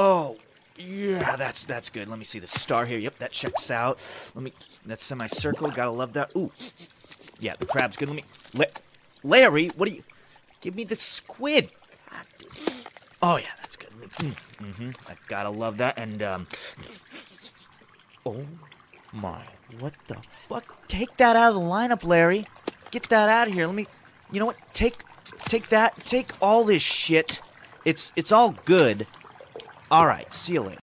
Oh, yeah, that's good. Let me see the star here. Yep, that checks out. Let me, that's semicircle. Gotta love that. Ooh, yeah, the crab's good. Let me, Larry, what are you, give me the squid. God. Oh, yeah, that's good. I gotta love that. And, oh, my, what the fuck? Take that out of the lineup, Larry. Get that out of here. Let me, you know what, take that, take all this shit. It's all good. All right, see you later.